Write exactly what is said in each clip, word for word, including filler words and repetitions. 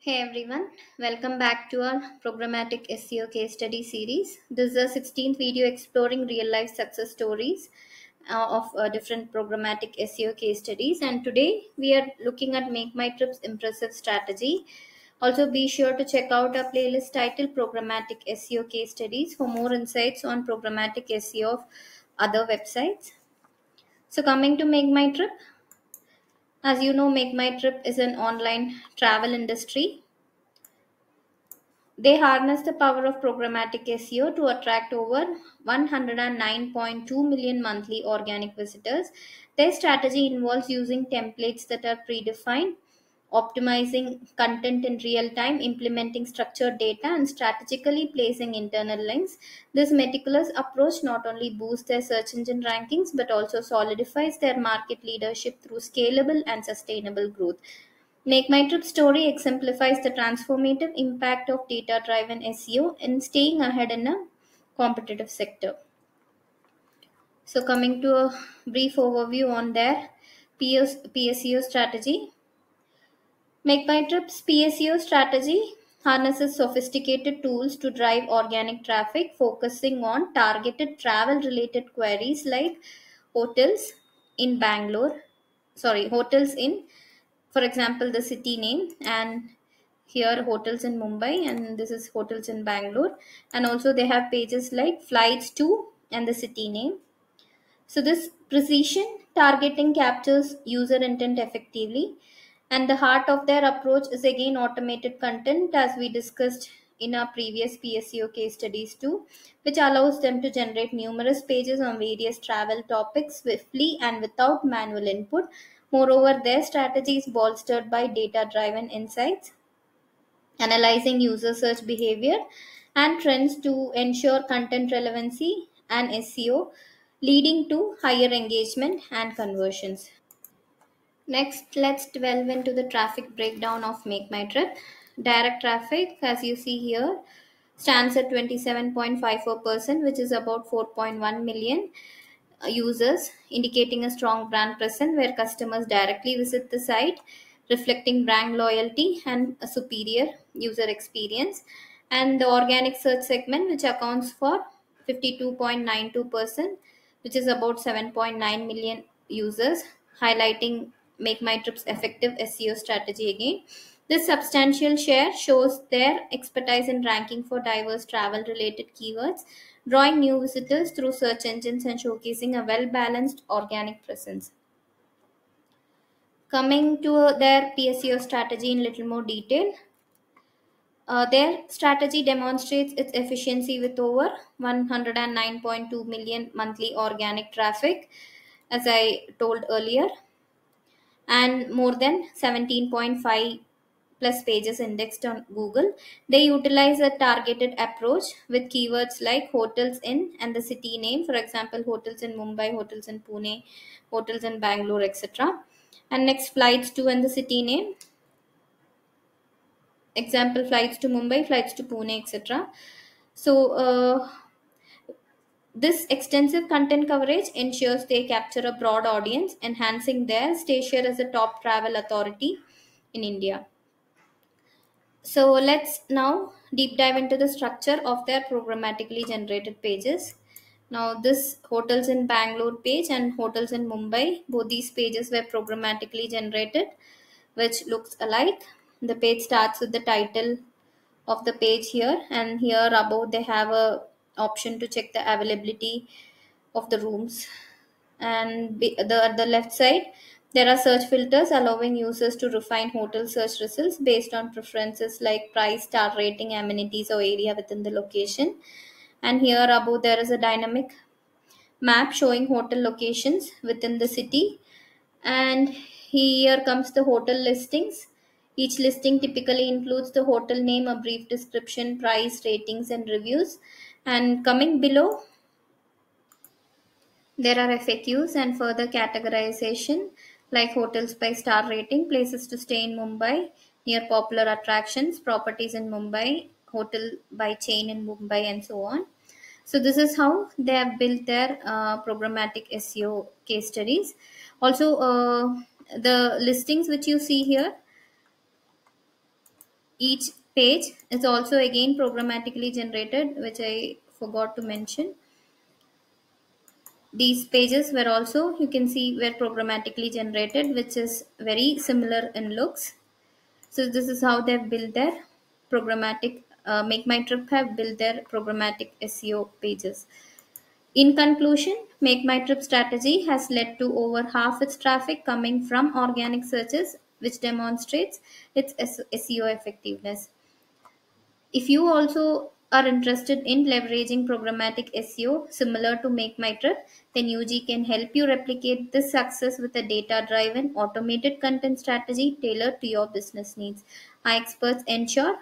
Hey everyone, welcome back to our Programmatic S E O Case Study series. This is the sixteenth video exploring real-life success stories uh, of uh, different programmatic S E O case studies, and today we are looking at MakeMyTrip's impressive strategy. Also be sure to check out our playlist titled Programmatic S E O Case Studies for more insights on programmatic S E O of other websites. So coming to MakeMyTrip. As you know, MakeMyTrip is an online travel industry. They harness the power of programmatic S E O to attract over one hundred nine point two million monthly organic visitors. Their strategy involves using templates that are predefined, optimizing content in real time, implementing structured data, and strategically placing internal links. This meticulous approach not only boosts their search engine rankings but also solidifies their market leadership through scalable and sustainable growth. MakeMyTrip story exemplifies the transformative impact of data-driven S E O in staying ahead in a competitive sector. So coming to a brief overview on their P S E O strategy. MakeMyTrip's P S E O strategy harnesses sophisticated tools to drive organic traffic, focusing on targeted travel-related queries like hotels in Bangalore, sorry, hotels in, for example, the city name, and here hotels in Mumbai, and this is hotels in Bangalore, and also they have pages like flights to and the city name. So this precision targeting captures user intent effectively. And the heart of their approach is again automated content, as we discussed in our previous P S E O case studies too, which allows them to generate numerous pages on various travel topics swiftly and without manual input. Moreover, their strategy is bolstered by data-driven insights, analyzing user search behavior and trends to ensure content relevancy and S E O, leading to higher engagement and conversions. Next, let's delve into the traffic breakdown of MakeMyTrip. Direct traffic, as you see here, stands at twenty-seven point five four percent, which is about four point one million users, indicating a strong brand presence where customers directly visit the site, reflecting brand loyalty and a superior user experience. And the organic search segment, which accounts for fifty-two point nine two percent, which is about seven point nine million users, highlighting MakeMyTrip's effective S E O strategy again. This substantial share shows their expertise in ranking for diverse travel-related keywords, drawing new visitors through search engines and showcasing a well-balanced organic presence. Coming to their P S E O strategy in little more detail, uh, their strategy demonstrates its efficiency with over one hundred nine point two million monthly organic traffic, as I told earlier, and more than seventeen point five plus pages indexed on Google. They utilize a targeted approach with keywords like hotels in and the city name, for example, hotels in Mumbai, hotels in Pune, hotels in Bangalore, et cetera. And next, flights to and the city name, example, flights to Mumbai, flights to Pune, et cetera. So, uh, This extensive content coverage ensures they capture a broad audience, enhancing their stature as a top travel authority in India. So let's now deep dive into the structure of their programmatically generated pages. Now this hotels in Bangalore page and hotels in Mumbai, both these pages were programmatically generated, which looks alike. The page starts with the title of the page here, and here above they have a option to check the availability of the rooms, and the at the left side there are search filters allowing users to refine hotel search results based on preferences like price, star rating, amenities, or area within the location. And here above there is a dynamic map showing hotel locations within the city, and here comes the hotel listings. Each listing typically includes the hotel name, a brief description, price, ratings, and reviews. And coming below, there are F A Qs and further categorization like hotels by star rating, places to stay in Mumbai, near popular attractions, properties in Mumbai, hotel by chain in Mumbai, and so on. So this is how they have built their uh, programmatic S E O case studies. Also, uh, the listings which you see here Each page is also again programmatically generated, which I forgot to mention. These pages were also, you can see, were programmatically generated, which is very similar in looks. So this is how they've built their programmatic, uh, MakeMyTrip have built their programmatic S E O pages. In conclusion, MakeMyTrip strategy has led to over half its traffic coming from organic searches, which demonstrates its S E O effectiveness. If you also are interested in leveraging programmatic S E O similar to MakeMyTrip, then U G can help you replicate this success with a data-driven, automated content strategy tailored to your business needs. Our experts ensure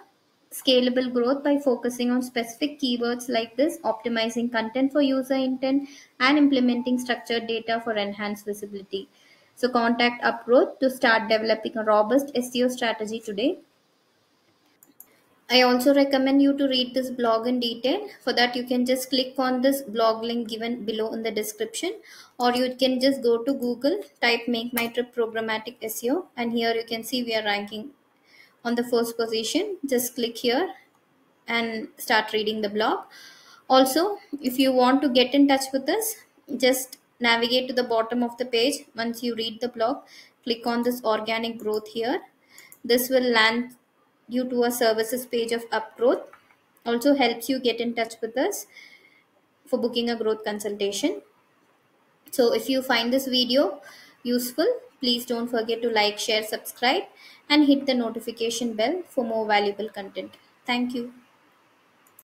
scalable growth by focusing on specific keywords like this, optimizing content for user intent, and implementing structured data for enhanced visibility. So contact UpGrowth to start developing a robust S E O strategy today. I also recommend you to read this blog in detail. For that, you can just click on this blog link given below in the description, or you can just go to Google, type MakeMyTrip programmatic S E O, and here you can see we are ranking on the first position. Just click here and start reading the blog. Also, if you want to get in touch with us, just navigate to the bottom of the page. Once you read the blog, click on this organic growth here. This will land you to a services page of UpGrowth. Also helps you get in touch with us for booking a growth consultation. So if you find this video useful, please don't forget to like, share, subscribe, and hit the notification bell for more valuable content. Thank you.